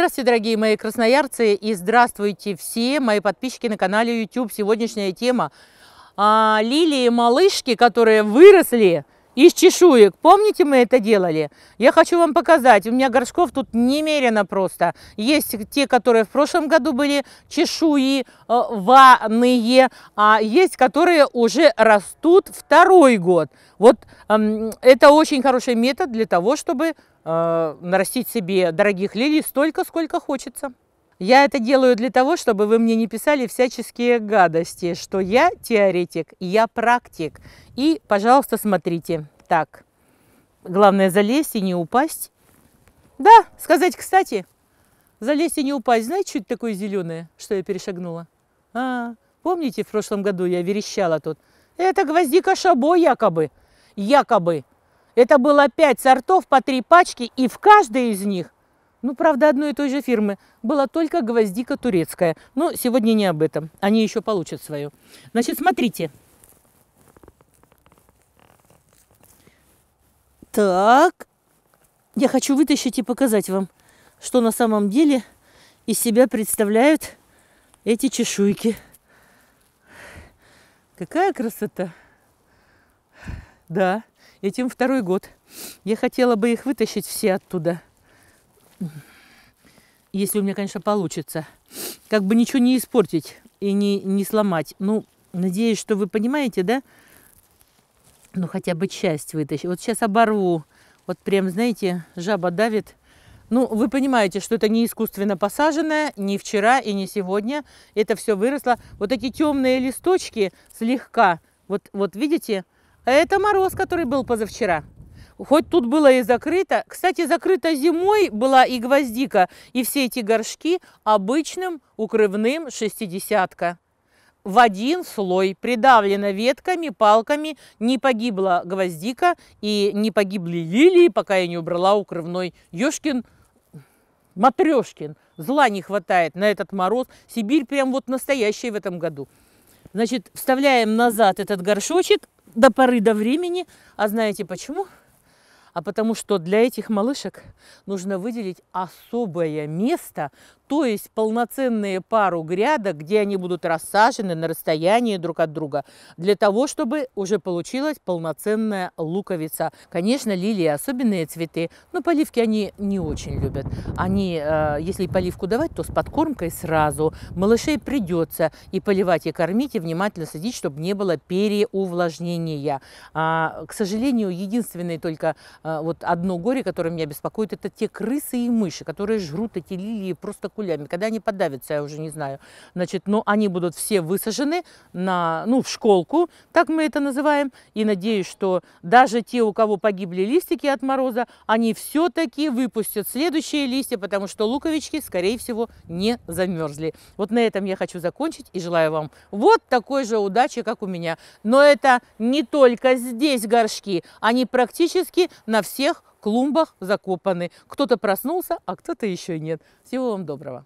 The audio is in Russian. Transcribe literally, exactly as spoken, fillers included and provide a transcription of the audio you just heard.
Здравствуйте, дорогие мои красноярцы, и здравствуйте все мои подписчики на канале YouTube. Сегодняшняя тема а, лилии-малышки, которые выросли из чешуек. Помните, мы это делали? Я хочу вам показать. У меня горшков тут немерено просто. Есть те, которые в прошлом году были чешуеваные, а есть, которые уже растут второй год. Вот это очень хороший метод для того, чтобы э, нарастить себе дорогих лилий столько, сколько хочется. Я это делаю для того, чтобы вы мне не писали всяческие гадости, что я теоретик, я практик. И, пожалуйста, смотрите. Так, главное залезть и не упасть. Да, сказать, кстати, залезть и не упасть. Знаете, что это такое зеленое, что я перешагнула? А, помните, в прошлом году я верещала тут? Это гвоздика шабо якобы, якобы. Это было пять сортов по три пачки, и в каждой из них, ну, правда, одной и той же фирмы, была только гвоздика турецкая. Но сегодня не об этом. Они еще получат свою. Значит, смотрите. Так. Я хочу вытащить и показать вам, что на самом деле из себя представляют эти чешуйки. Какая красота! Да, этим второй год. Я хотела бы их вытащить все оттуда. Если у меня, конечно, получится. Как бы ничего не испортить и не, не сломать. Ну, надеюсь, что вы понимаете, да? Ну, хотя бы часть вытащить. Вот сейчас оборву. Вот прям, знаете, жаба давит. Ну, вы понимаете, что это не искусственно посаженное, не вчера и не сегодня. Это все выросло. Вот эти темные листочки слегка. Вот, вот видите? Это мороз, который был позавчера. Хоть тут было и закрыто. Кстати, закрыта зимой была и гвоздика, и все эти горшки обычным укрывным шестидесятка. В один слой придавлена ветками, палками. Не погибла гвоздика и не погибли лилии, пока я не убрала укрывной. Ёшкин, матрешкин. Зла не хватает на этот мороз. Сибирь прям вот настоящая в этом году. Значит, вставляем назад этот горшочек до поры до времени. А знаете почему? А потому что для этих малышек нужно выделить особое место, то есть полноценные пару грядок, где они будут рассажены на расстоянии друг от друга, для того, чтобы уже получилась полноценная луковица. Конечно, лилии особенные цветы, но поливки они не очень любят. Они, если поливку давать, то с подкормкой сразу. Малышей придется и поливать, и кормить, и внимательно следить, чтобы не было переувлажнения. А, к сожалению, единственный только... Вот одно горе, которое меня беспокоит, это те крысы и мыши, которые жрут эти лилии просто кулями. Когда они подавятся, я уже не знаю. Значит, но они будут все высажены на, ну, в школку, так мы это называем. И надеюсь, что даже те, у кого погибли листики от мороза, они все-таки выпустят следующие листья, потому что луковички, скорее всего, не замерзли. Вот на этом я хочу закончить и желаю вам вот такой же удачи, как у меня. Но это не только здесь горшки, они практически на всех клумбах закопаны. Кто-то проснулся, а кто-то еще нет. Всего вам доброго.